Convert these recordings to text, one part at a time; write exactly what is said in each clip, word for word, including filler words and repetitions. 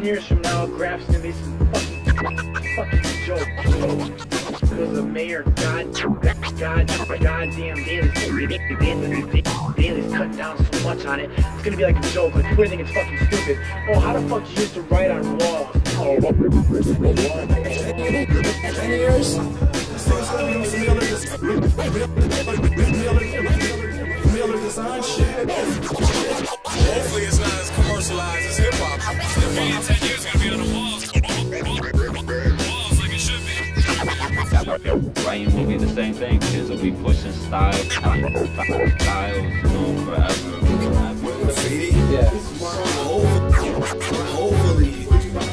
ten years from now, Graf's gonna be some fucking, fucking joke. Because the mayor, god, god, goddamn Daley's cutting down so much on it. It's gonna be like a joke, like people think it's fucking stupid. Oh, how the fuck you used to write on walls? Oh, ten years? Hopefully it's not as commercialized as hip hop. The band ten years gonna be on the walls, walls like it should be. Writing will be the same thing. Kids will be pushing styles, styles, you know, forever. Graffiti? Yeah. Hopefully,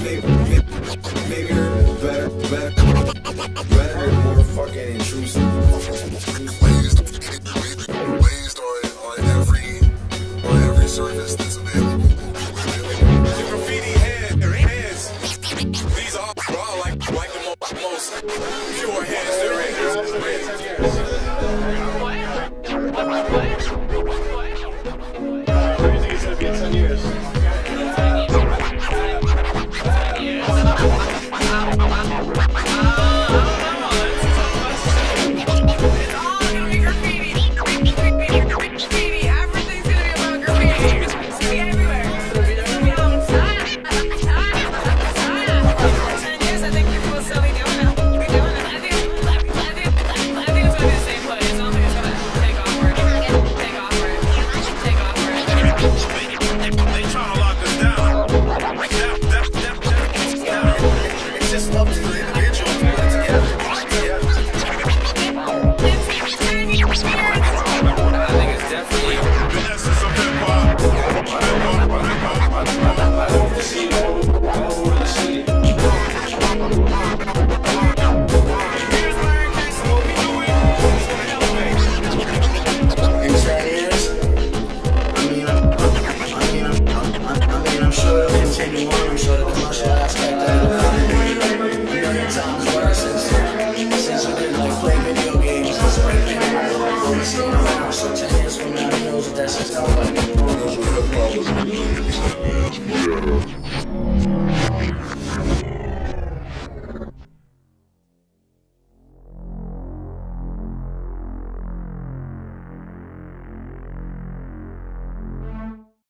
maybe, maybe better, better, better, and more fucking intrusive. Service that's available. The graffiti head, their heads. These are all like, like the most pure heads there is. Crazy is gonna be ten years. ten years.